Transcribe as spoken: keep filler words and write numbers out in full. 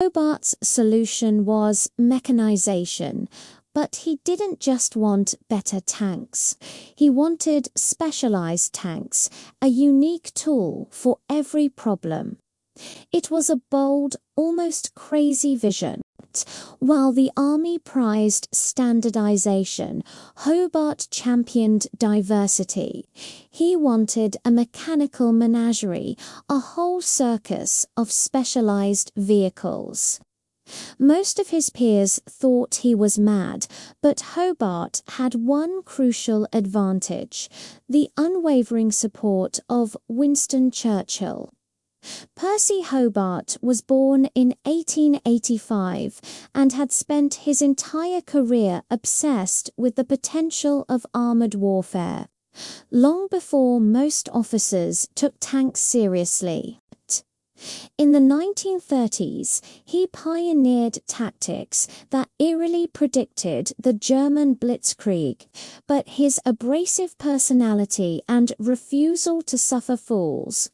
Hobart's solution was mechanization, but he didn't just want better tanks. He wanted specialized tanks, a unique tool for every problem. It was a bold, almost crazy vision. While the army prized standardization, Hobart championed diversity. He wanted a mechanical menagerie, a whole circus of specialized vehicles. Most of his peers thought he was mad, but Hobart had one crucial advantage: the unwavering support of Winston Churchill. Percy Hobart was born in eighteen eighty-five and had spent his entire career obsessed with the potential of armoured warfare, long before most officers took tanks seriously. In the nineteen thirties, he pioneered tactics that eerily predicted the German blitzkrieg, but his abrasive personality and refusal to suffer fools